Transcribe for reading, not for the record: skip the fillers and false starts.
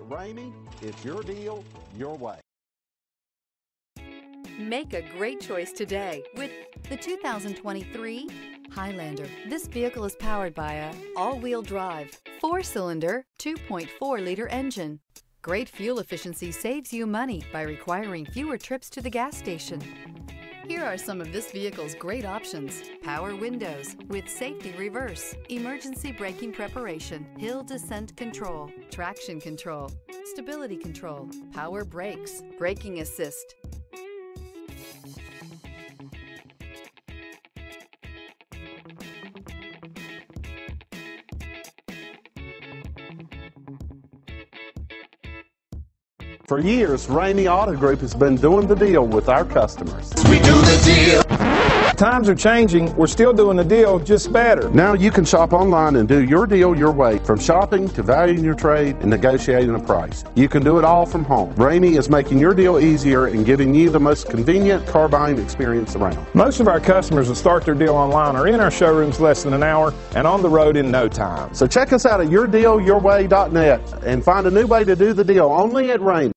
Ramey, it's your deal, your way. Make a great choice today with the 2023 Highlander. This vehicle is powered by a all-wheel drive, 4-cylinder, 2.4-liter engine. Great fuel efficiency saves you money by requiring fewer trips to the gas station. Here are some of this vehicle's great options: power windows with safety reverse, emergency braking preparation, hill descent control, traction control, stability control, power brakes, braking assist. For years, Ramey Auto Group has been doing the deal with our customers. We do the deal. Times are changing. We're still doing the deal, just better. Now you can shop online and do your deal your way. From shopping to valuing your trade and negotiating a price. You can do it all from home. Ramey is making your deal easier and giving you the most convenient car buying experience around. Most of our customers that start their deal online are in our showrooms less than an hour and on the road in no time. So check us out at YourDealYourWay.net and find a new way to do the deal only at Ramey.